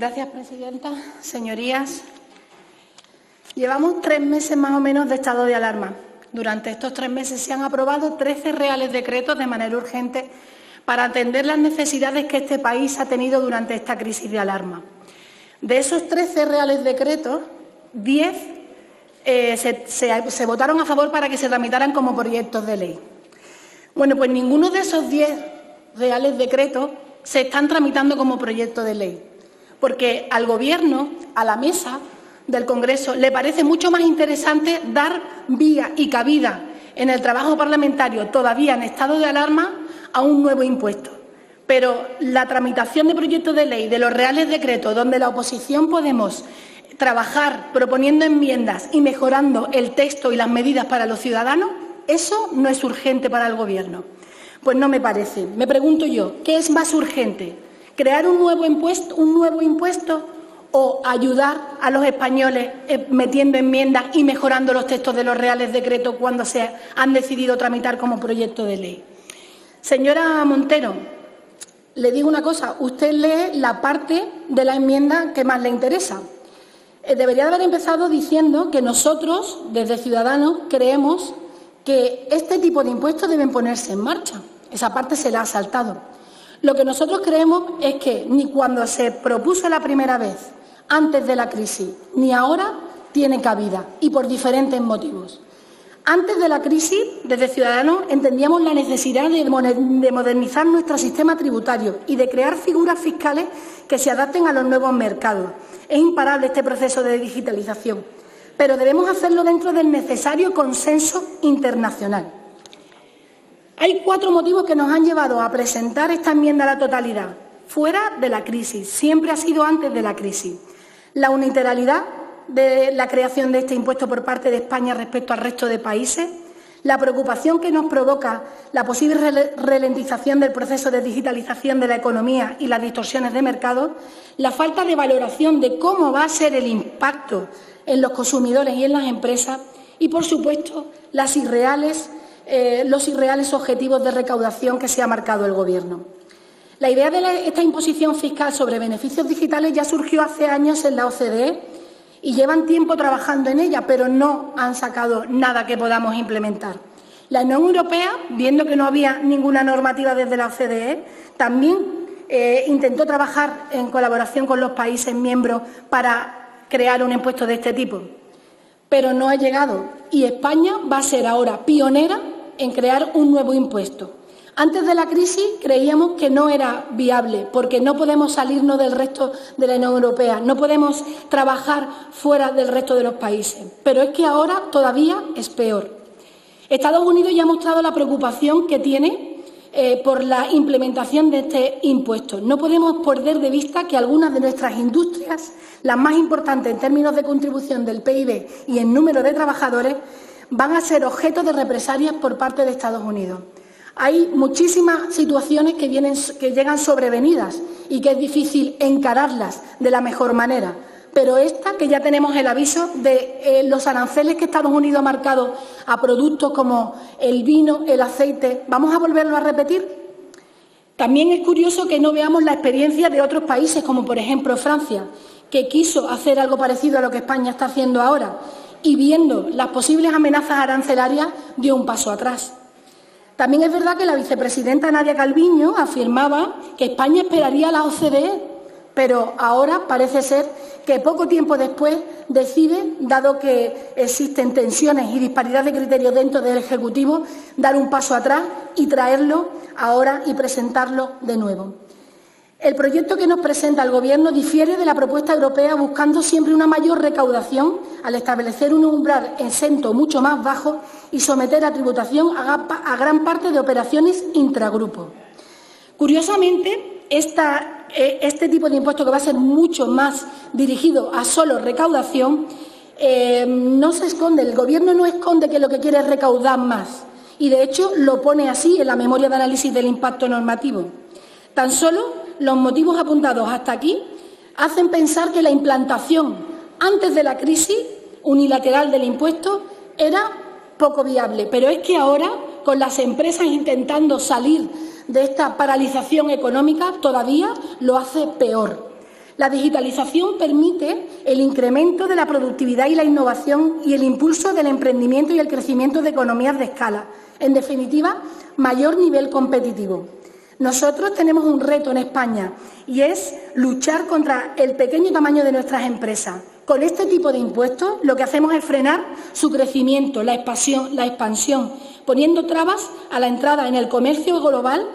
Gracias, presidenta. Señorías, llevamos 3 meses más o menos de estado de alarma. Durante estos 3 meses se han aprobado 13 reales decretos de manera urgente para atender las necesidades que este país ha tenido durante esta crisis de alarma. De esos 13 reales decretos, 10 se votaron a favor para que se tramitaran como proyectos de ley. Bueno, pues ninguno de esos 10 reales decretos se están tramitando como proyecto de ley, porque al Gobierno, a la mesa del Congreso, le parece mucho más interesante dar vía y cabida en el trabajo parlamentario, todavía en estado de alarma, a un nuevo impuesto. Pero la tramitación de proyectos de ley de los reales decretos, donde la oposición podemos trabajar proponiendo enmiendas y mejorando el texto y las medidas para los ciudadanos, eso no es urgente para el Gobierno. Pues no me parece. Me pregunto yo, ¿qué es más urgente? ¿Crear un nuevo impuesto o ayudar a los españoles metiendo enmiendas y mejorando los textos de los reales decretos cuando se han decidido tramitar como proyecto de ley? Señora Montero, le digo una cosa, usted lee la parte de la enmienda que más le interesa. Debería haber empezado diciendo que nosotros, desde Ciudadanos, creemos que este tipo de impuestos deben ponerse en marcha. Esa parte se la ha saltado. Lo que nosotros creemos es que ni cuando se propuso la primera vez, antes de la crisis, ni ahora tiene cabida, y por diferentes motivos. Antes de la crisis, desde Ciudadanos, entendíamos la necesidad de modernizar nuestro sistema tributario y de crear figuras fiscales que se adapten a los nuevos mercados. Es imparable este proceso de digitalización, pero debemos hacerlo dentro del necesario consenso internacional. Hay 4 motivos que nos han llevado a presentar esta enmienda a la totalidad, fuera de la crisis, siempre ha sido antes de la crisis. La unilateralidad de la creación de este impuesto por parte de España respecto al resto de países, la preocupación que nos provoca la posible ralentización del proceso de digitalización de la economía y las distorsiones de mercado, la falta de valoración de cómo va a ser el impacto en los consumidores y en las empresas y, por supuesto, los irreales objetivos de recaudación que se ha marcado el Gobierno. La idea de esta imposición fiscal sobre beneficios digitales ya surgió hace años en la OCDE y llevan tiempo trabajando en ella, pero no han sacado nada que podamos implementar. La Unión Europea, viendo que no había ninguna normativa desde la OCDE, también intentó trabajar en colaboración con los países miembros para crear un impuesto de este tipo, pero no ha llegado y España va a ser ahora pionera en crear un nuevo impuesto. Antes de la crisis creíamos que no era viable, porque no podemos salirnos del resto de la Unión Europea, no podemos trabajar fuera del resto de los países, pero es que ahora todavía es peor. Estados Unidos ya ha mostrado la preocupación que tiene por la implementación de este impuesto. No podemos perder de vista que algunas de nuestras industrias, las más importantes en términos de contribución del PIB y en número de trabajadores, van a ser objeto de represalias por parte de Estados Unidos. Hay muchísimas situaciones que llegan sobrevenidas y que es difícil encararlas de la mejor manera. Pero esta, que ya tenemos el aviso de los aranceles que Estados Unidos ha marcado a productos como el vino, el aceite, ¿vamos a volverlo a repetir? También es curioso que no veamos la experiencia de otros países, como por ejemplo Francia, que quiso hacer algo parecido a lo que España está haciendo ahora y viendo las posibles amenazas arancelarias dio un paso atrás. También es verdad que la vicepresidenta Nadia Calviño afirmaba que España esperaría a la OCDE, pero ahora parece ser que poco tiempo después decide, dado que existen tensiones y disparidad de criterios dentro del Ejecutivo, dar un paso atrás y traerlo ahora y presentarlo de nuevo. El proyecto que nos presenta el Gobierno difiere de la propuesta europea buscando siempre una mayor recaudación al establecer un umbral exento mucho más bajo y someter a tributación a gran parte de operaciones intragrupo. Curiosamente, este tipo de impuesto que va a ser mucho más dirigido a solo recaudación, no se esconde, el Gobierno no esconde que lo que quiere es recaudar más y de hecho lo pone así en la memoria de análisis del impacto normativo. Tan solo los motivos apuntados hasta aquí hacen pensar que la implantación antes de la crisis unilateral del impuesto era poco viable, pero es que ahora, con las empresas intentando salir de esta paralización económica, todavía lo hace peor. La digitalización permite el incremento de la productividad y la innovación y el impulso del emprendimiento y el crecimiento de economías de escala. En definitiva, mayor nivel competitivo. Nosotros tenemos un reto en España y es luchar contra el pequeño tamaño de nuestras empresas. Con este tipo de impuestos lo que hacemos es frenar su crecimiento, la expansión, poniendo trabas a la entrada en el comercio global.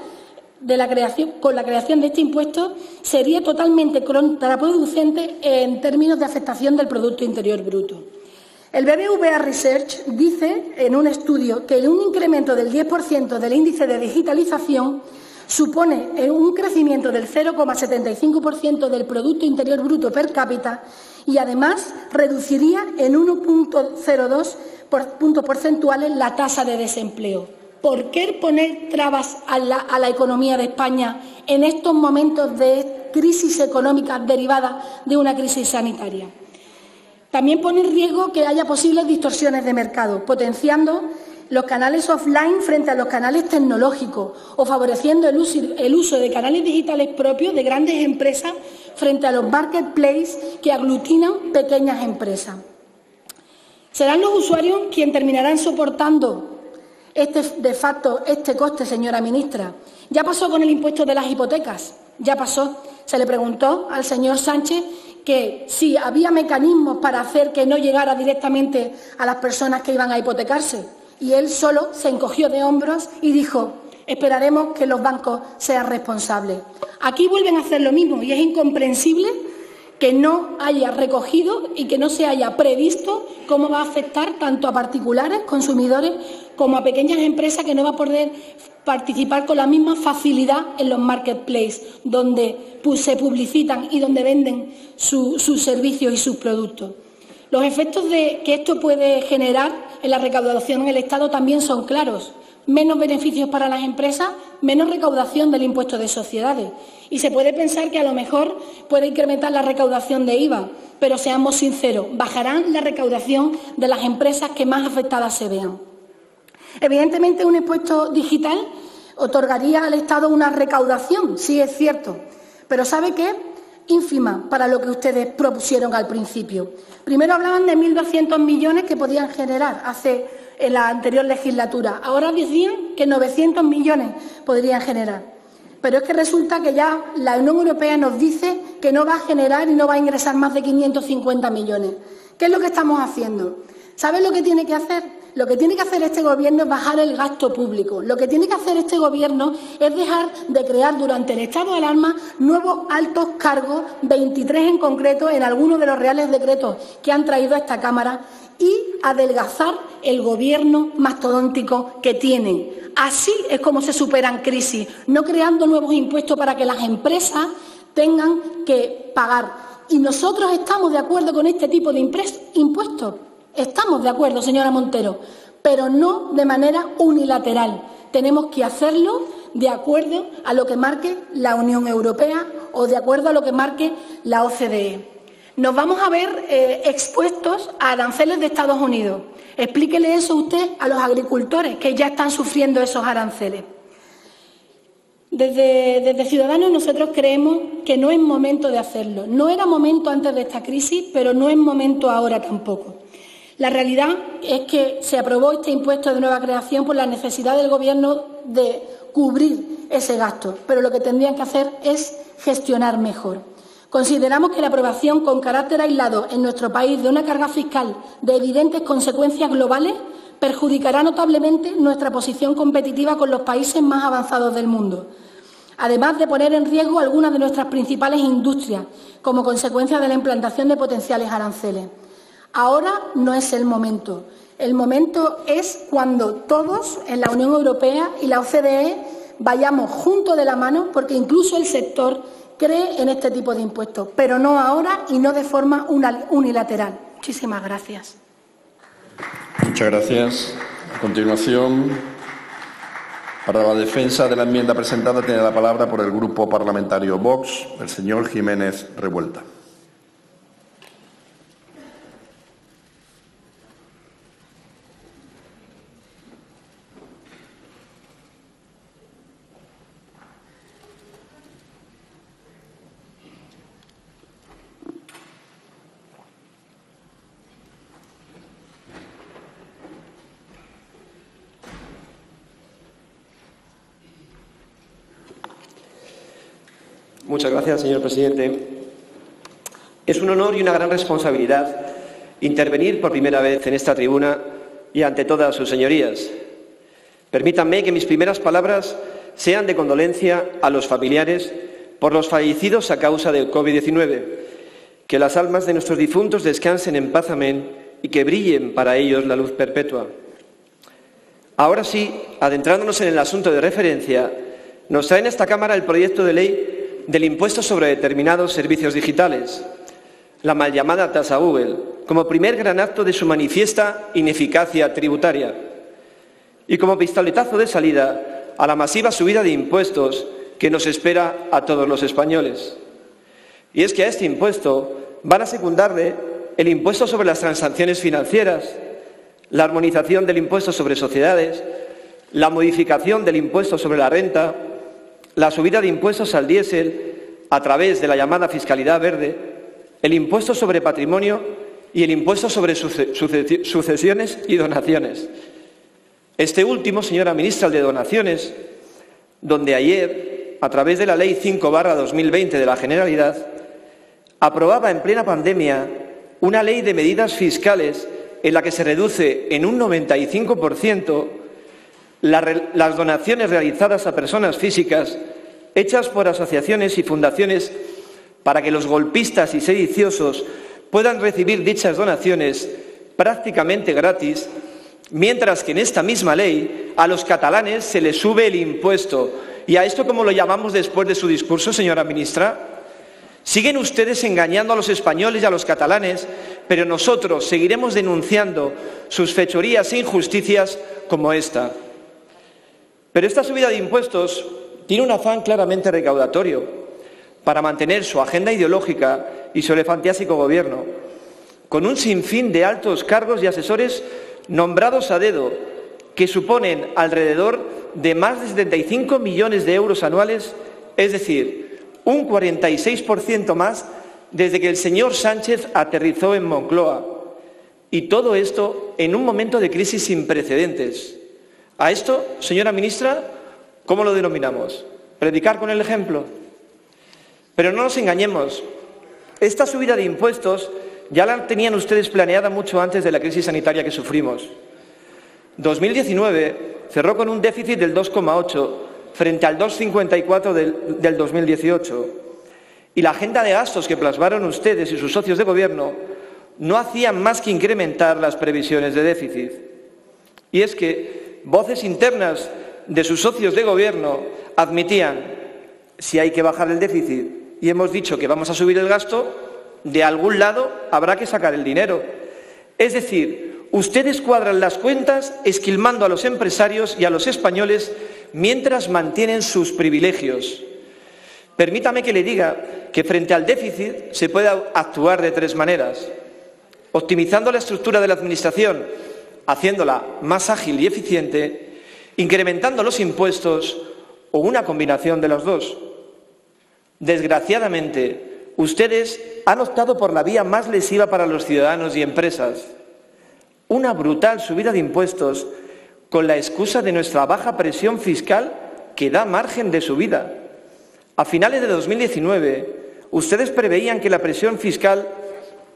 Con la creación de este impuesto sería totalmente contraproducente en términos de afectación del Producto Interior Bruto. El BBVA Research dice en un estudio que un incremento del 10% del índice de digitalización supone un crecimiento del 0,75% del Producto Interior Bruto per cápita y, además, reduciría en 1,02 puntos porcentuales la tasa de desempleo. ¿Por qué poner trabas a la economía de España en estos momentos de crisis económica derivada de una crisis sanitaria? También pone en riesgo que haya posibles distorsiones de mercado, potenciando los canales offline frente a los canales tecnológicos o favoreciendo el uso de canales digitales propios de grandes empresas frente a los marketplaces que aglutinan pequeñas empresas. Serán los usuarios quienes terminarán soportando de facto este coste, señora ministra. Ya pasó con el impuesto de las hipotecas, ya pasó. Se le preguntó al señor Sánchez que si había mecanismos para hacer que no llegara directamente a las personas que iban a hipotecarse. Y él solo se encogió de hombros y dijo: esperaremos que los bancos sean responsables. Aquí vuelven a hacer lo mismo y es incomprensible que no haya recogido y que no se haya previsto cómo va a afectar tanto a particulares, consumidores, como a pequeñas empresas que no va a poder participar con la misma facilidad en los marketplaces, donde se publicitan y donde venden sus servicios y sus productos. Los efectos que esto puede generar en la recaudación en el Estado también son claros. Menos beneficios para las empresas, menos recaudación del impuesto de sociedades. Y se puede pensar que a lo mejor puede incrementar la recaudación de IVA, pero seamos sinceros, bajarán la recaudación de las empresas que más afectadas se vean. Evidentemente, un impuesto digital otorgaría al Estado una recaudación, sí es cierto, pero ¿sabe qué? Ínfima para lo que ustedes propusieron al principio. Primero hablaban de 1.200 millones que podían generar en la anterior legislatura. Ahora decían que 900 millones podrían generar. Pero es que resulta que ya la Unión Europea nos dice que no va a generar y no va a ingresar más de 550 millones. ¿Qué es lo que estamos haciendo? ¿Saben lo que tiene que hacer? Lo que tiene que hacer este Gobierno es bajar el gasto público. Lo que tiene que hacer este Gobierno es dejar de crear durante el estado de alarma nuevos altos cargos, 23 en concreto, en algunos de los reales decretos que han traído a esta Cámara, y adelgazar el Gobierno mastodóntico que tienen. Así es como se superan crisis, no creando nuevos impuestos para que las empresas tengan que pagar. Y nosotros estamos de acuerdo con este tipo de impuestos. Estamos de acuerdo, señora Montero, pero no de manera unilateral. Tenemos que hacerlo de acuerdo a lo que marque la Unión Europea o de acuerdo a lo que marque la OCDE. Nos vamos a ver expuestos a aranceles de Estados Unidos. Explíquele eso usted a los agricultores que ya están sufriendo esos aranceles. Desde Ciudadanos nosotros creemos que no es momento de hacerlo. No era momento antes de esta crisis, pero no es momento ahora tampoco. La realidad es que se aprobó este impuesto de nueva creación por la necesidad del Gobierno de cubrir ese gasto, pero lo que tendrían que hacer es gestionar mejor. Consideramos que la aprobación con carácter aislado en nuestro país de una carga fiscal de evidentes consecuencias globales perjudicará notablemente nuestra posición competitiva con los países más avanzados del mundo, además de poner en riesgo algunas de nuestras principales industrias como consecuencia de la implantación de potenciales aranceles. Ahora no es el momento. El momento es cuando todos en la Unión Europea y la OCDE vayamos juntos de la mano, porque incluso el sector cree en este tipo de impuestos, pero no ahora y no de forma unilateral. Muchísimas gracias. Muchas gracias. A continuación, para la defensa de la enmienda presentada, tiene la palabra por el Grupo Parlamentario Vox, el señor Jiménez Revuelta. Muchas gracias, señor presidente. Es un honor y una gran responsabilidad intervenir por primera vez en esta tribuna y ante todas sus señorías. Permítanme que mis primeras palabras sean de condolencia a los familiares por los fallecidos a causa del COVID-19. Que las almas de nuestros difuntos descansen en paz, amén, y que brillen para ellos la luz perpetua. Ahora sí, adentrándonos en el asunto de referencia, nos traen a esta Cámara el proyecto de ley del impuesto sobre determinados servicios digitales, la mal llamada Tasa Google, como primer gran acto de su manifiesta ineficacia tributaria y como pistoletazo de salida a la masiva subida de impuestos que nos espera a todos los españoles. Y es que a este impuesto van a secundarle el impuesto sobre las transacciones financieras, la armonización del impuesto sobre sociedades, la modificación del impuesto sobre la renta, la subida de impuestos al diésel a través de la llamada fiscalidad verde, el impuesto sobre patrimonio y el impuesto sobre sucesiones y donaciones. Este último, señora ministra, el de donaciones, donde ayer, a través de la Ley 5/2020 de la Generalidad, aprobaba en plena pandemia una ley de medidas fiscales en la que se reduce en un 95% las donaciones realizadas a personas físicas hechas por asociaciones y fundaciones para que los golpistas y sediciosos puedan recibir dichas donaciones prácticamente gratis, mientras que en esta misma ley a los catalanes se les sube el impuesto. ¿Y a esto cómo lo llamamos después de su discurso, señora ministra? Siguen ustedes engañando a los españoles y a los catalanes, pero nosotros seguiremos denunciando sus fechorías e injusticias como esta. Pero esta subida de impuestos tiene un afán claramente recaudatorio para mantener su agenda ideológica y su elefantiásico gobierno, con un sinfín de altos cargos y asesores nombrados a dedo, que suponen alrededor de más de 75 millones de euros anuales, es decir, un 46% más desde que el señor Sánchez aterrizó en Moncloa. Y todo esto en un momento de crisis sin precedentes. A esto, señora ministra, ¿cómo lo denominamos? ¿Predicar con el ejemplo? Pero no nos engañemos. Esta subida de impuestos ya la tenían ustedes planeada mucho antes de la crisis sanitaria que sufrimos. 2019 cerró con un déficit del 2,8 frente al 2,54 del 2018. Y la agenda de gastos que plasmaron ustedes y sus socios de gobierno no hacían más que incrementar las previsiones de déficit. Y es que voces internas de sus socios de gobierno admitían: si hay que bajar el déficit y hemos dicho que vamos a subir el gasto, de algún lado habrá que sacar el dinero. Es decir, ustedes cuadran las cuentas esquilmando a los empresarios y a los españoles mientras mantienen sus privilegios. Permítame que le diga que frente al déficit se puede actuar de tres maneras: optimizando la estructura de la Administración, haciéndola más ágil y eficiente, incrementando los impuestos o una combinación de los dos. Desgraciadamente, ustedes han optado por la vía más lesiva para los ciudadanos y empresas. Una brutal subida de impuestos con la excusa de nuestra baja presión fiscal que da margen de subida. A finales de 2019, ustedes preveían que la presión fiscal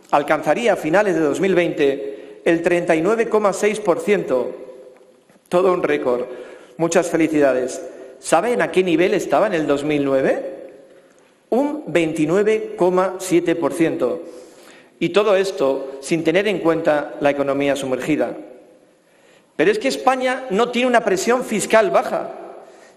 alcanzaría a finales de 2020 el 39,6%. Todo un récord. Muchas felicidades. ¿Saben a qué nivel estaba en el 2009? Un 29,7%. Y todo esto sin tener en cuenta la economía sumergida. Pero es que España no tiene una presión fiscal baja,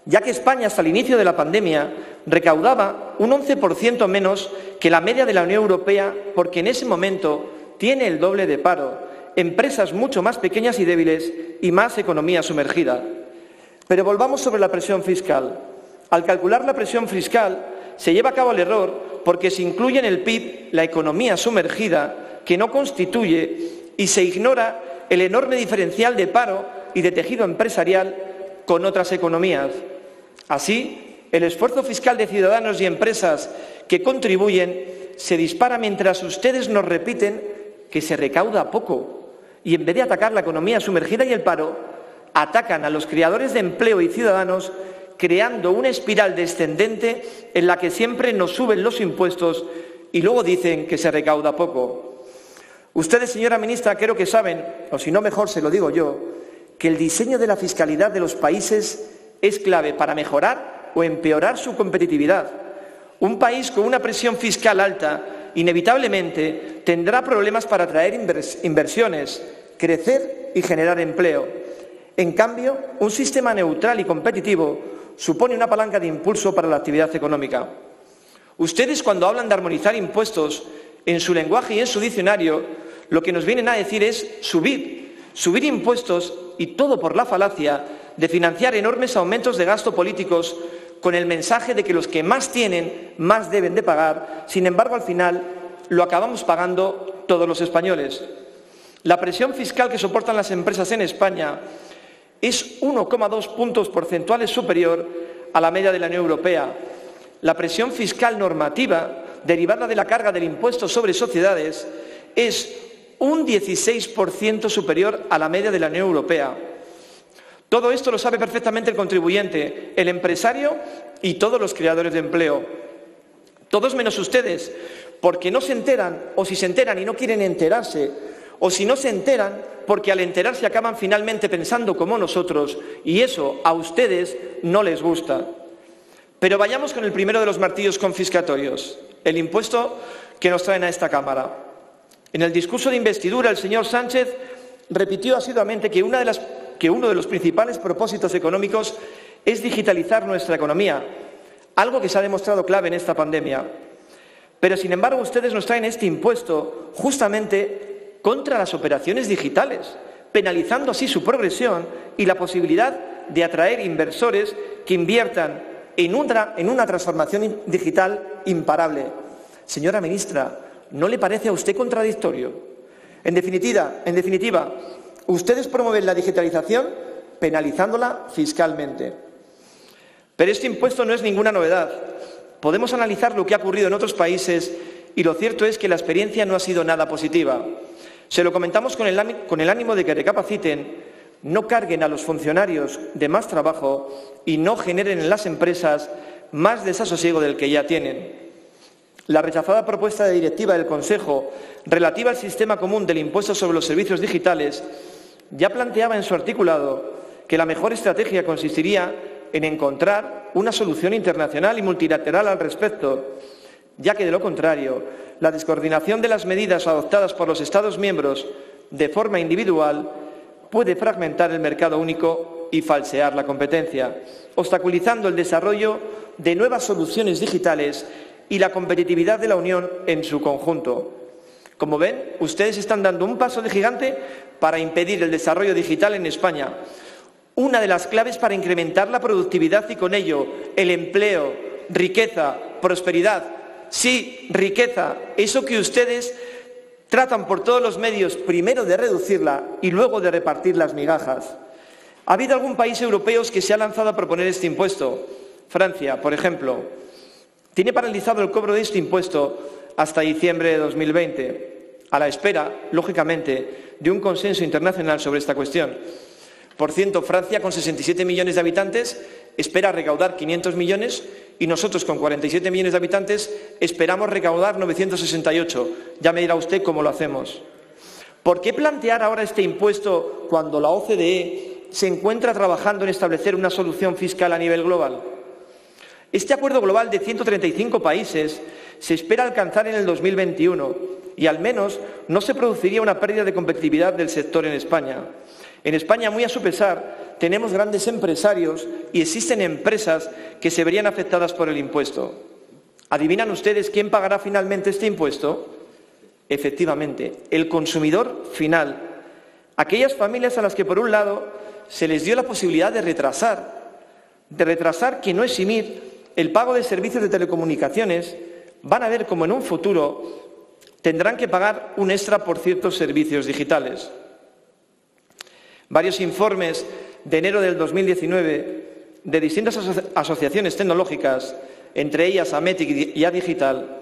ya que España hasta el inicio de la pandemia recaudaba un 11% menos que la media de la Unión Europea, porque en ese momento tiene el doble de paro, empresas mucho más pequeñas y débiles y más economía sumergida. Pero volvamos sobre la presión fiscal. Al calcular la presión fiscal se lleva a cabo el error porque se incluye en el PIB la economía sumergida, que no constituye, y se ignora el enorme diferencial de paro y de tejido empresarial con otras economías. Así, el esfuerzo fiscal de ciudadanos y empresas que contribuyen se dispara mientras ustedes nos repiten que se recauda poco y, en vez de atacar la economía sumergida y el paro, atacan a los creadores de empleo y ciudadanos creando una espiral descendente en la que siempre nos suben los impuestos y luego dicen que se recauda poco. Ustedes, señora ministra, creo que saben, o si no mejor se lo digo yo, que el diseño de la fiscalidad de los países es clave para mejorar o empeorar su competitividad. Un país con una presión fiscal alta, inevitablemente, tendrá problemas para atraer inversiones, crecer y generar empleo. En cambio, un sistema neutral y competitivo supone una palanca de impulso para la actividad económica. Ustedes, cuando hablan de armonizar impuestos, en su lenguaje y en su diccionario, lo que nos vienen a decir es subir impuestos, y todo por la falacia de financiar enormes aumentos de gasto políticos con el mensaje de que los que más tienen, más deben de pagar. Sin embargo, al final, lo acabamos pagando todos los españoles. La presión fiscal que soportan las empresas en España es 1,2 puntos porcentuales superior a la media de la Unión Europea. La presión fiscal normativa, derivada de la carga del impuesto sobre sociedades, es un 16% superior a la media de la Unión Europea. Todo esto lo sabe perfectamente el contribuyente, el empresario y todos los creadores de empleo. Todos menos ustedes, porque no se enteran, o si se enteran y no quieren enterarse, o si no se enteran, porque al enterarse acaban finalmente pensando como nosotros, y eso a ustedes no les gusta. Pero vayamos con el primero de los martillos confiscatorios, el impuesto que nos traen a esta Cámara. En el discurso de investidura, el señor Sánchez repitió asiduamente que uno de los principales propósitos económicos es digitalizar nuestra economía, algo que se ha demostrado clave en esta pandemia. Pero, sin embargo, ustedes nos traen este impuesto justamente contra las operaciones digitales, penalizando así su progresión y la posibilidad de atraer inversores que inviertan en una transformación digital imparable. Señora ministra, ¿no le parece a usted contradictorio? En definitiva, ustedes promueven la digitalización penalizándola fiscalmente. Pero este impuesto no es ninguna novedad. Podemos analizar lo que ha ocurrido en otros países y lo cierto es que la experiencia no ha sido nada positiva. Se lo comentamos con el ánimo de que recapaciten, no carguen a los funcionarios de más trabajo y no generen en las empresas más desasosiego del que ya tienen. La rechazada propuesta de directiva del Consejo relativa al sistema común del impuesto sobre los servicios digitales ya planteaba en su articulado que la mejor estrategia consistiría en encontrar una solución internacional y multilateral al respecto, ya que de lo contrario, la descoordinación de las medidas adoptadas por los Estados miembros de forma individual puede fragmentar el mercado único y falsear la competencia, obstaculizando el desarrollo de nuevas soluciones digitales y la competitividad de la Unión en su conjunto. Como ven, ustedes están dando un paso de gigante para impedir el desarrollo digital en España, una de las claves para incrementar la productividad y con ello el empleo, riqueza, prosperidad. Sí, riqueza, eso que ustedes tratan por todos los medios, primero de reducirla y luego de repartir las migajas. Ha habido algún país europeo que se ha lanzado a proponer este impuesto. Francia, por ejemplo, tiene paralizado el cobro de este impuesto hasta diciembre de 2020, a la espera, lógicamente, de un consenso internacional sobre esta cuestión. Por cierto, Francia, con 67 millones de habitantes, espera recaudar 500 millones y nosotros, con 47 millones de habitantes, esperamos recaudar 968. Ya me dirá usted cómo lo hacemos. ¿Por qué plantear ahora este impuesto cuando la OCDE se encuentra trabajando en establecer una solución fiscal a nivel global? Este acuerdo global de 135 países se espera alcanzar en el 2021 y al menos no se produciría una pérdida de competitividad del sector en España. En España, muy a su pesar, tenemos grandes empresarios y existen empresas que se verían afectadas por el impuesto. ¿Adivinan ustedes quién pagará finalmente este impuesto? Efectivamente, el consumidor final. Aquellas familias a las que, por un lado, se les dio la posibilidad de retrasar, que no eximir, el pago de servicios de telecomunicaciones, van a ver como en un futuro tendrán que pagar un extra por ciertos servicios digitales. Varios informes de enero del 2019 de distintas asociaciones tecnológicas, entre ellas Ametic y Adigital,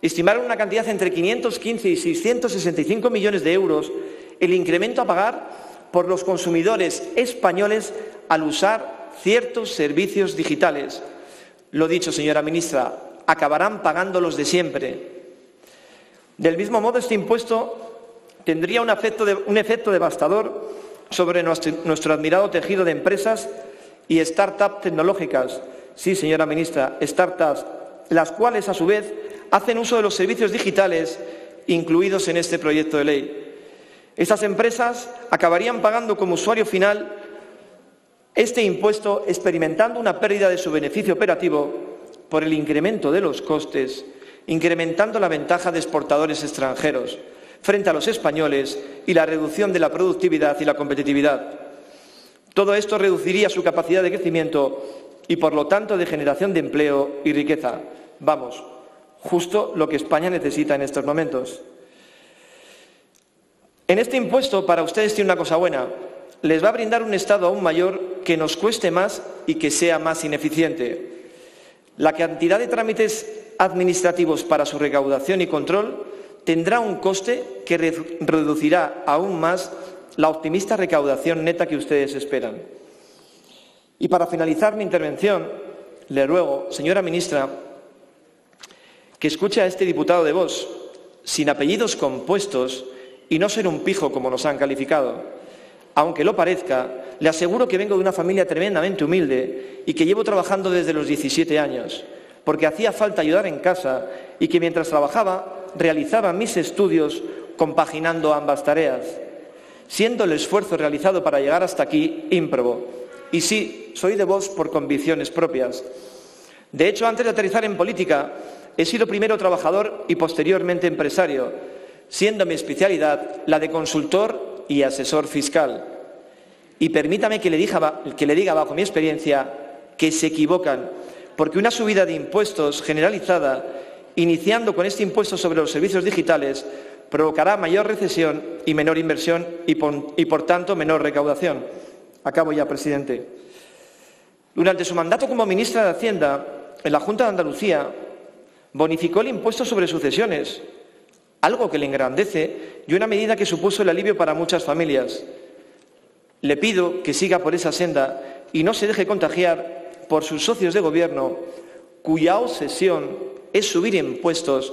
estimaron una cantidad entre 515 y 665 millones de euros el incremento a pagar por los consumidores españoles al usar ciertos servicios digitales. Lo dicho, señora ministra, acabarán pagando los de siempre. Del mismo modo, este impuesto tendría un efecto devastador sobre nuestro admirado tejido de empresas y startups tecnológicas. Sí, señora ministra, startups, las cuales a su vez hacen uso de los servicios digitales incluidos en este proyecto de ley. Estas empresas acabarían pagando como usuario final este impuesto, experimentando una pérdida de su beneficio operativo por el incremento de los costes, incrementando la ventaja de exportadores extranjeros frente a los españoles y la reducción de la productividad y la competitividad. Todo esto reduciría su capacidad de crecimiento y, por lo tanto, de generación de empleo y riqueza. Vamos, justo lo que España necesita en estos momentos. En este impuesto, para ustedes tiene una cosa buena. Les va a brindar un Estado aún mayor, que nos cueste más y que sea más ineficiente. La cantidad de trámites administrativos para su recaudación y control tendrá un coste que reducirá aún más la optimista recaudación neta que ustedes esperan. Y para finalizar mi intervención, le ruego, señora ministra, que escuche a este diputado de Vox, sin apellidos compuestos, y no ser un pijo como nos han calificado. Aunque lo parezca, le aseguro que vengo de una familia tremendamente humilde y que llevo trabajando desde los 17 años, porque hacía falta ayudar en casa y que mientras trabajaba realizaba mis estudios compaginando ambas tareas, siendo el esfuerzo realizado para llegar hasta aquí ímprobo. Y sí, soy de Vox por convicciones propias. De hecho, antes de aterrizar en política, he sido primero trabajador y posteriormente empresario, siendo mi especialidad la de consultor y asesor fiscal. Y permítame que le diga bajo mi experiencia que se equivocan, porque una subida de impuestos generalizada, iniciando con este impuesto sobre los servicios digitales, provocará mayor recesión y menor inversión y, por tanto, menor recaudación. Acabo ya, presidente. Durante su mandato como ministra de Hacienda, en la Junta de Andalucía, bonificó el impuesto sobre sucesiones, algo que le engrandece y una medida que supuso el alivio para muchas familias. Le pido que siga por esa senda y no se deje contagiar por sus socios de gobierno, cuya obsesión es subir impuestos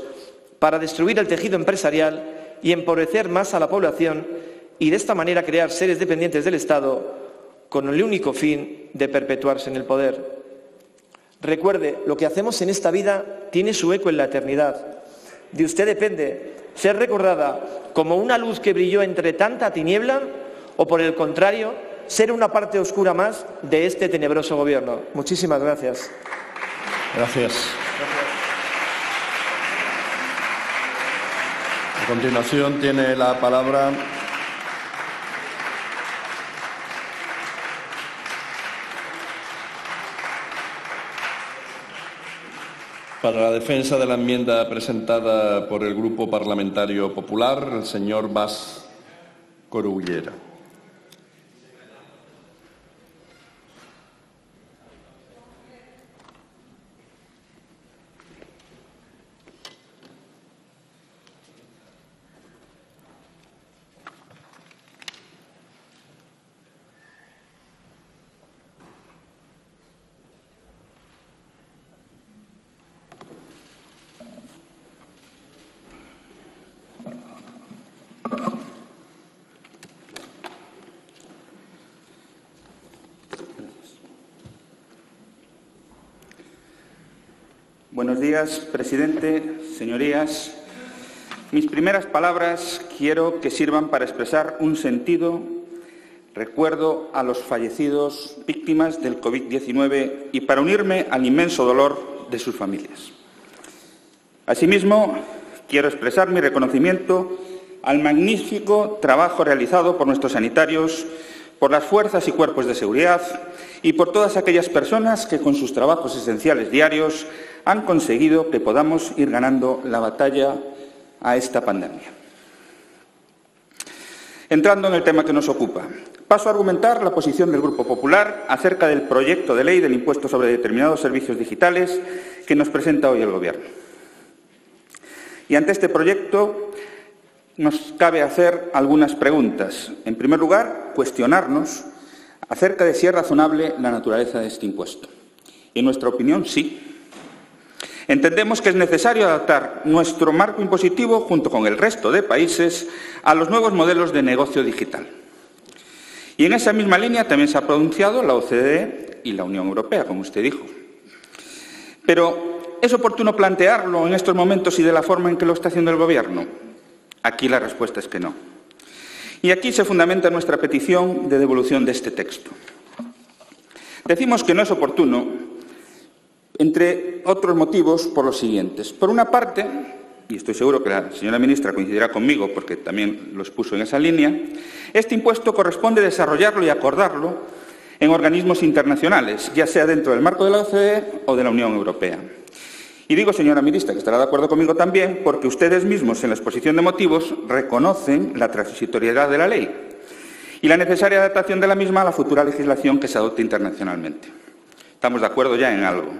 para destruir el tejido empresarial y empobrecer más a la población y de esta manera crear seres dependientes del Estado con el único fin de perpetuarse en el poder. Recuerde, lo que hacemos en esta vida tiene su eco en la eternidad. De usted depende ser recordada como una luz que brilló entre tanta tiniebla o, por el contrario, ser una parte oscura más de este tenebroso gobierno. Muchísimas gracias. Gracias. A continuación tiene la palabra para la defensa de la enmienda presentada por el Grupo Parlamentario Popular, el señor Bas Coruguera. Buenos días, presidente, señorías. Mis primeras palabras quiero que sirvan para expresar un sentido recuerdo a los fallecidos víctimas del COVID-19 y para unirme al inmenso dolor de sus familias. Asimismo, quiero expresar mi reconocimiento al magnífico trabajo realizado por nuestros sanitarios, por las fuerzas y cuerpos de seguridad y por todas aquellas personas que con sus trabajos esenciales diarios han conseguido que podamos ir ganando la batalla a esta pandemia. Entrando en el tema que nos ocupa, paso a argumentar la posición del Grupo Popular acerca del proyecto de ley del impuesto sobre determinados servicios digitales que nos presenta hoy el Gobierno. Y ante este proyecto nos cabe hacer algunas preguntas. En primer lugar, cuestionarnos acerca de si es razonable la naturaleza de este impuesto. En nuestra opinión, sí. Entendemos que es necesario adaptar nuestro marco impositivo, junto con el resto de países, a los nuevos modelos de negocio digital. Y en esa misma línea también se ha pronunciado la OCDE y la Unión Europea, como usted dijo. Pero ¿es oportuno plantearlo en estos momentos y de la forma en que lo está haciendo el Gobierno? Aquí la respuesta es que no. Y aquí se fundamenta nuestra petición de devolución de este texto. Decimos que no es oportuno, entre otros motivos, por los siguientes. Por una parte, y estoy seguro que la señora ministra coincidirá conmigo porque también lo expuso en esa línea, este impuesto corresponde desarrollarlo y acordarlo en organismos internacionales, ya sea dentro del marco de la OCDE o de la Unión Europea. Y digo, señora ministra, que estará de acuerdo conmigo también, porque ustedes mismos en la exposición de motivos reconocen la transitoriedad de la ley y la necesaria adaptación de la misma a la futura legislación que se adopte internacionalmente. Estamos de acuerdo ya en algo.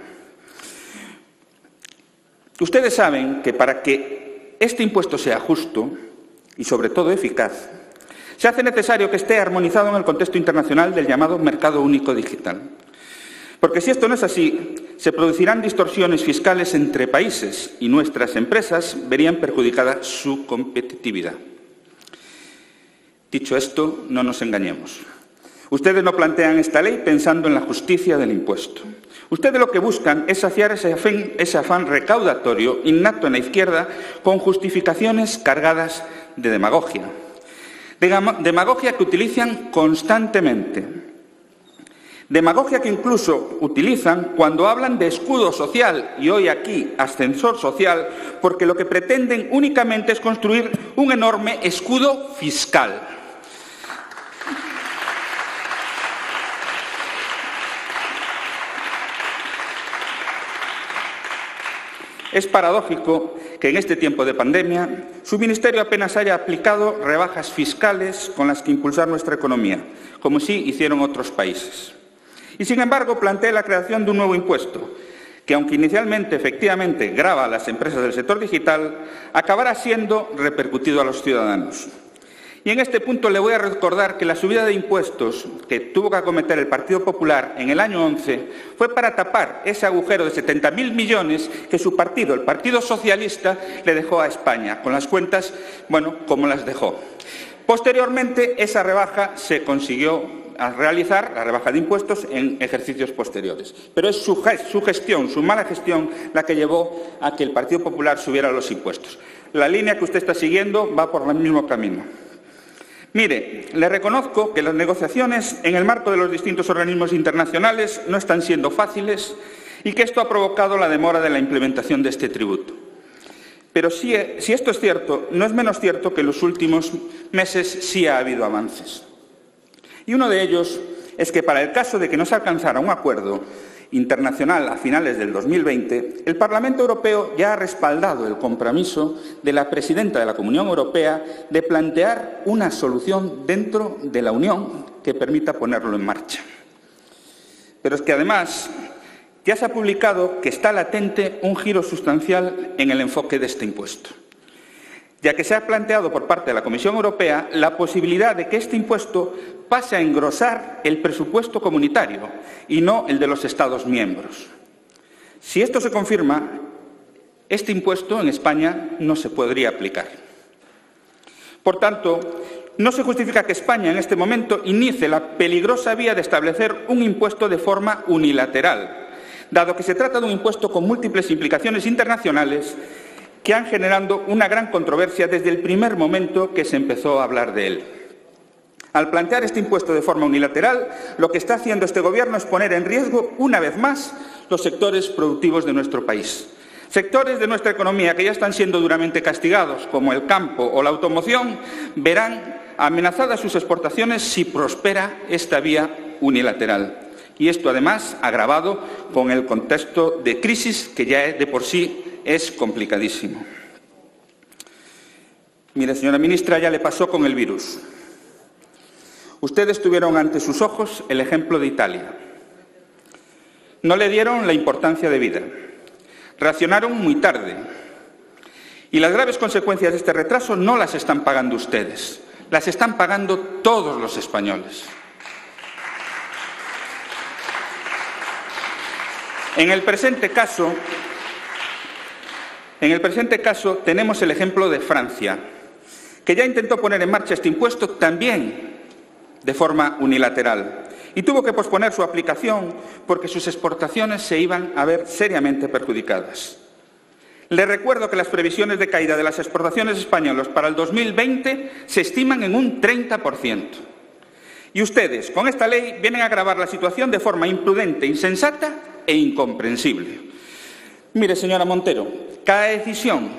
Ustedes saben que para que este impuesto sea justo y, sobre todo, eficaz, se hace necesario que esté armonizado en el contexto internacional del llamado mercado único digital. Porque si esto no es así, se producirán distorsiones fiscales entre países y nuestras empresas verían perjudicada su competitividad. Dicho esto, no nos engañemos. Ustedes no plantean esta ley pensando en la justicia del impuesto. Ustedes lo que buscan es saciar ese afán recaudatorio innato en la izquierda con justificaciones cargadas de demagogia. Demagogia que utilizan constantemente. Demagogia que incluso utilizan cuando hablan de escudo social y hoy aquí ascensor social, porque lo que pretenden únicamente es construir un enorme escudo fiscal. Es paradójico que en este tiempo de pandemia su ministerio apenas haya aplicado rebajas fiscales con las que impulsar nuestra economía, como sí hicieron otros países. Y sin embargo plantea la creación de un nuevo impuesto, que aunque inicialmente efectivamente grava a las empresas del sector digital, acabará siendo repercutido a los ciudadanos. Y en este punto le voy a recordar que la subida de impuestos que tuvo que acometer el Partido Popular en el año 11 fue para tapar ese agujero de 70.000 millones que su partido, el Partido Socialista, le dejó a España, con las cuentas, bueno, como las dejó. Posteriormente, esa rebaja se consiguió realizar, la rebaja de impuestos, en ejercicios posteriores. Pero es su gestión, su mala gestión, la que llevó a que el Partido Popular subiera los impuestos. La línea que usted está siguiendo va por el mismo camino. Mire, le reconozco que las negociaciones en el marco de los distintos organismos internacionales no están siendo fáciles y que esto ha provocado la demora de la implementación de este tributo. Pero si esto es cierto, no es menos cierto que en los últimos meses sí ha habido avances. Y uno de ellos es que para el caso de que no se alcanzara un acuerdo internacional a finales del 2020, el Parlamento Europeo ya ha respaldado el compromiso de la presidenta de la Unión Europea de plantear una solución dentro de la Unión que permita ponerlo en marcha. Pero es que además ya se ha publicado que está latente un giro sustancial en el enfoque de este impuesto, ya que se ha planteado por parte de la Comisión Europea la posibilidad de que este impuesto pase a engrosar el presupuesto comunitario y no el de los Estados miembros. Si esto se confirma, este impuesto en España no se podría aplicar. Por tanto, no se justifica que España en este momento inicie la peligrosa vía de establecer un impuesto de forma unilateral, dado que se trata de un impuesto con múltiples implicaciones internacionales que han generado una gran controversia desde el primer momento que se empezó a hablar de él. Al plantear este impuesto de forma unilateral, lo que está haciendo este Gobierno es poner en riesgo, una vez más, los sectores productivos de nuestro país. Sectores de nuestra economía que ya están siendo duramente castigados, como el campo o la automoción, verán amenazadas sus exportaciones si prospera esta vía unilateral. Y esto, además, agravado con el contexto de crisis que ya de por sí es complicadísimo. Mire, señora ministra, ya le pasó con el virus. Ustedes tuvieron ante sus ojos el ejemplo de Italia. No le dieron la importancia debida. Reaccionaron muy tarde. Y las graves consecuencias de este retraso no las están pagando ustedes. Las están pagando todos los españoles. En el presente caso tenemos el ejemplo de Francia, que ya intentó poner en marcha este impuesto también de forma unilateral y tuvo que posponer su aplicación porque sus exportaciones se iban a ver seriamente perjudicadas. Les recuerdo que las previsiones de caída de las exportaciones españolas para el 2020 se estiman en un 30%. Y ustedes, con esta ley, vienen a agravar la situación de forma imprudente, insensata e incomprensible. Mire, señora Montero, cada decisión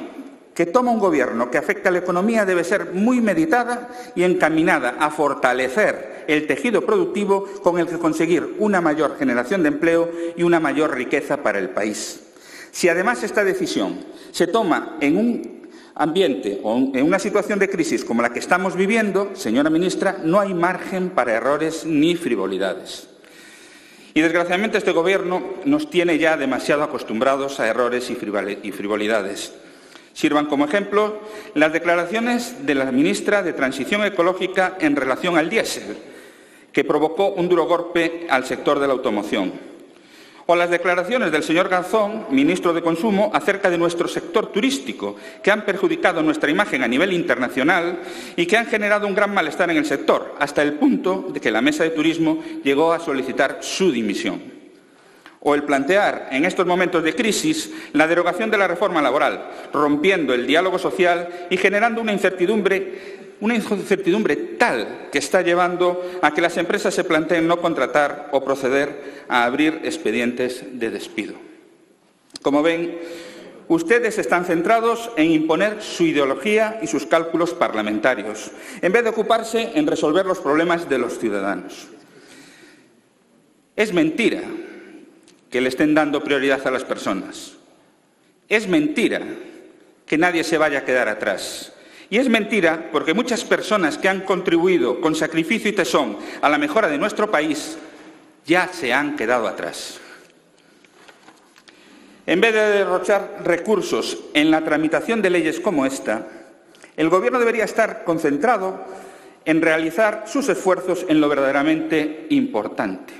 que toma un Gobierno que afecta a la economía debe ser muy meditada y encaminada a fortalecer el tejido productivo con el que conseguir una mayor generación de empleo y una mayor riqueza para el país. Si además esta decisión se toma en un ambiente o en una situación de crisis como la que estamos viviendo, señora ministra, no hay margen para errores ni frivolidades. Y desgraciadamente este Gobierno nos tiene ya demasiado acostumbrados a errores y frivolidades. Sirvan como ejemplo las declaraciones de la ministra de Transición Ecológica en relación al diésel, que provocó un duro golpe al sector de la automoción. O las declaraciones del señor Garzón, ministro de Consumo, acerca de nuestro sector turístico, que han perjudicado nuestra imagen a nivel internacional y que han generado un gran malestar en el sector, hasta el punto de que la Mesa de Turismo llegó a solicitar su dimisión. O el plantear, en estos momentos de crisis, la derogación de la reforma laboral, rompiendo el diálogo social y generando una incertidumbre tal que está llevando a que las empresas se planteen no contratar o proceder a abrir expedientes de despido. Como ven, ustedes están centrados en imponer su ideología y sus cálculos parlamentarios, en vez de ocuparse en resolver los problemas de los ciudadanos. Es mentira que le estén dando prioridad a las personas. Es mentira que nadie se vaya a quedar atrás. Y es mentira porque muchas personas que han contribuido con sacrificio y tesón a la mejora de nuestro país ya se han quedado atrás. En vez de derrochar recursos en la tramitación de leyes como esta, el Gobierno debería estar concentrado en realizar sus esfuerzos en lo verdaderamente importante,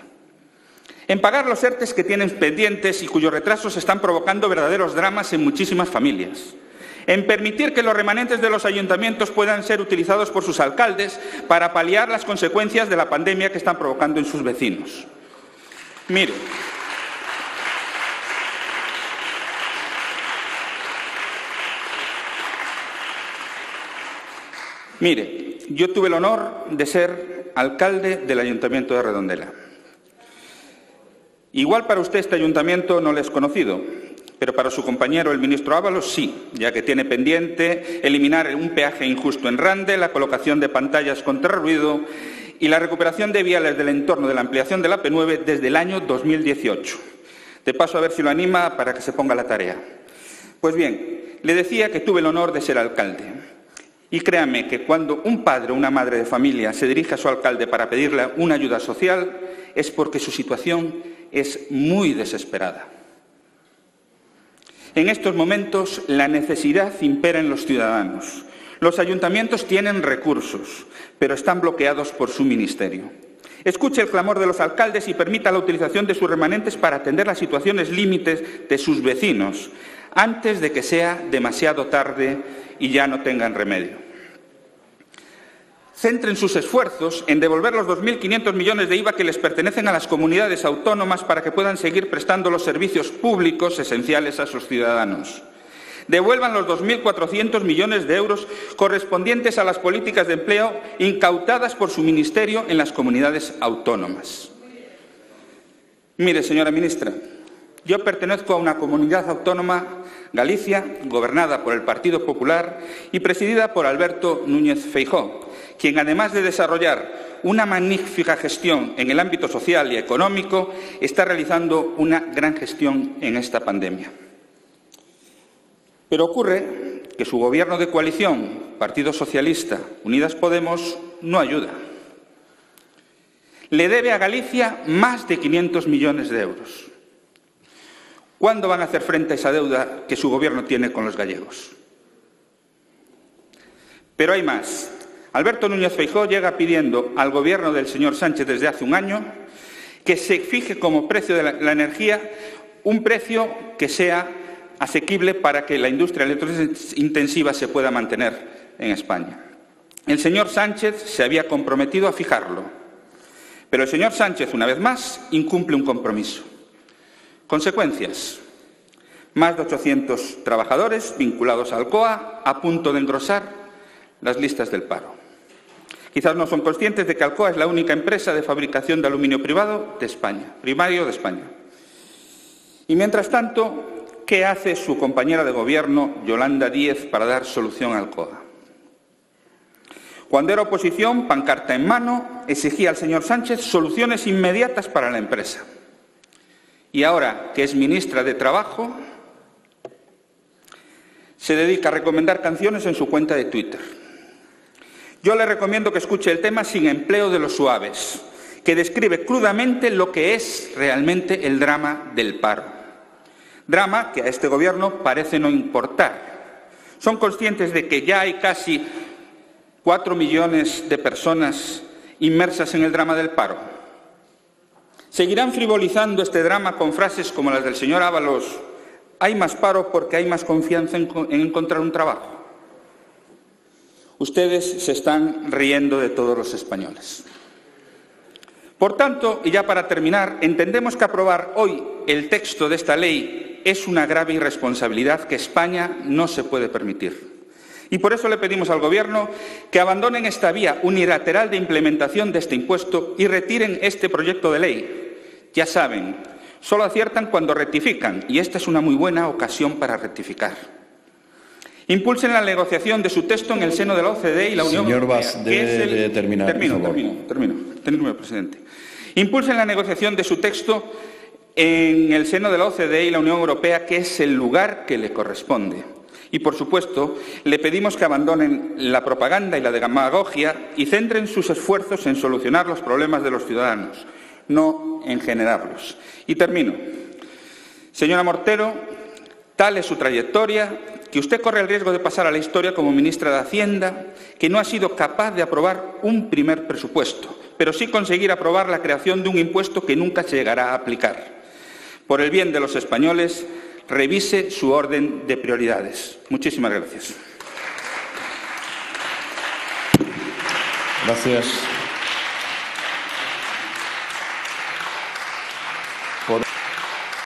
en pagar los ERTEs que tienen pendientes y cuyos retrasos están provocando verdaderos dramas en muchísimas familias, en permitir que los remanentes de los ayuntamientos puedan ser utilizados por sus alcaldes para paliar las consecuencias de la pandemia que están provocando en sus vecinos. Mire, yo tuve el honor de ser alcalde del Ayuntamiento de Redondela. Igual para usted este ayuntamiento no le es conocido, pero para su compañero, el ministro Ábalos, sí, ya que tiene pendiente eliminar un peaje injusto en Rande, la colocación de pantallas contra ruido y la recuperación de viales del entorno de la ampliación de la AP9 desde el año 2018. De paso, a ver si lo anima para que se ponga a la tarea. Pues bien, le decía que tuve el honor de ser alcalde. Y créame que cuando un padre o una madre de familia se dirige a su alcalde para pedirle una ayuda social, es porque su situación es muy desesperada. En estos momentos la necesidad impera en los ciudadanos. Los ayuntamientos tienen recursos, pero están bloqueados por su ministerio. Escuche el clamor de los alcaldes y permita la utilización de sus remanentes para atender las situaciones límites de sus vecinos, antes de que sea demasiado tarde y ya no tengan remedio. Centren sus esfuerzos en devolver los 2.500 millones de IVA que les pertenecen a las comunidades autónomas para que puedan seguir prestando los servicios públicos esenciales a sus ciudadanos. Devuelvan los 2.400 millones de euros correspondientes a las políticas de empleo incautadas por su ministerio en las comunidades autónomas. Mire, señora ministra, yo pertenezco a una comunidad autónoma, Galicia, gobernada por el Partido Popular y presidida por Alberto Núñez Feijóo, quien además de desarrollar una magnífica gestión en el ámbito social y económico, está realizando una gran gestión en esta pandemia. Pero ocurre que su gobierno de coalición, Partido Socialista, Unidas Podemos, no ayuda. Le debe a Galicia más de 500 millones de euros. ¿Cuándo van a hacer frente a esa deuda que su Gobierno tiene con los gallegos? Pero hay más. Alberto Núñez Feijóo llega pidiendo al Gobierno del señor Sánchez desde hace un año que se fije como precio de la energía un precio que sea asequible para que la industria electrointensiva se pueda mantener en España. El señor Sánchez se había comprometido a fijarlo, pero el señor Sánchez, una vez más, incumple un compromiso. Consecuencias: más de 800 trabajadores vinculados a Alcoa a punto de engrosar las listas del paro. Quizás no son conscientes de que Alcoa es la única empresa de fabricación de aluminio privado de España, primario de España. Y mientras tanto, ¿qué hace su compañera de gobierno, Yolanda Díaz, para dar solución a Alcoa? Cuando era oposición, pancarta en mano, exigía al señor Sánchez soluciones inmediatas para la empresa. Y ahora que es ministra de Trabajo, se dedica a recomendar canciones en su cuenta de Twitter. Yo le recomiendo que escuche el tema Sin Empleo de los Suaves, que describe crudamente lo que es realmente el drama del paro. Drama que a este Gobierno parece no importar. Son conscientes de que ya hay casi 4 millones de personas inmersas en el drama del paro. Seguirán frivolizando este drama con frases como las del señor Ábalos: hay más paro porque hay más confianza en encontrar un trabajo. Ustedes se están riendo de todos los españoles. Por tanto, y ya para terminar, entendemos que aprobar hoy el texto de esta ley es una grave irresponsabilidad que España no se puede permitir. Y por eso le pedimos al Gobierno que abandonen esta vía unilateral de implementación de este impuesto y retiren este proyecto de ley. Ya saben, solo aciertan cuando rectifican, y esta es una muy buena ocasión para rectificar. Impulsen la negociación de su texto en el seno de la OCDE y la Unión Europea. Señor Bas, debe terminar, por favor. Termino, presidente. Impulsen la negociación de su texto en el seno de la OCDE y la Unión Europea, que es el lugar que le corresponde. Y, por supuesto, le pedimos que abandonen la propaganda y la demagogia y centren sus esfuerzos en solucionar los problemas de los ciudadanos, no en generarlos. Y termino. Señora Montero, tal es su trayectoria que usted corre el riesgo de pasar a la historia como ministra de Hacienda, que no ha sido capaz de aprobar un primer presupuesto, pero sí conseguir aprobar la creación de un impuesto que nunca se llegará a aplicar. Por el bien de los españoles, revise su orden de prioridades. Muchísimas gracias. Gracias.